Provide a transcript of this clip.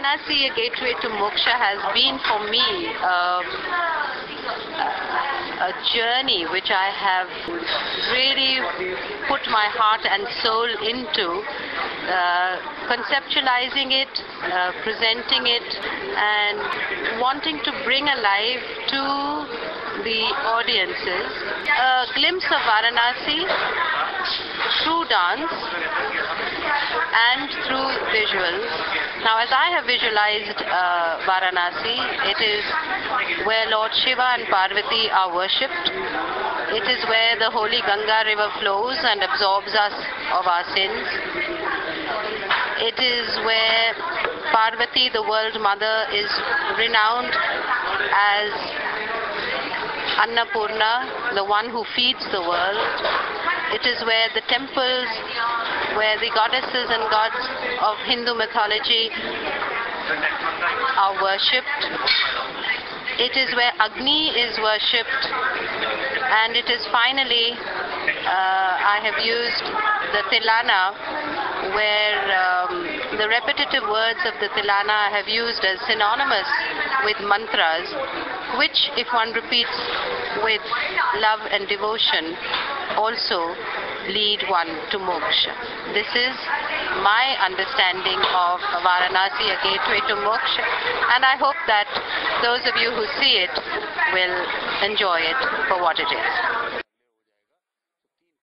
Varanasi, a gateway to moksha, has been for me a journey which I have really put my heart and soul into, conceptualizing it, presenting it, and wanting to bring alive to the audiences a glimpse of Varanasi through dance and through visuals. Now, as I have visualized Varanasi, it is where Lord Shiva and Parvati are worshipped. It is where the holy Ganga river flows and absorbs us of our sins. It is where Parvati, the world mother, is renowned as Annapurna, the one who feeds the world. It is where the temples, where the goddesses and gods of Hindu mythology are worshipped. It is where Agni is worshipped. And it is finally, I have used the Tilana, where the repetitive words of the Tilana I have used as synonymous with mantras, which if one repeats with love and devotion, also lead one to moksha. This is my understanding of Varanasi, a gateway to moksha, and I hope that those of you who see it will enjoy it for what it is.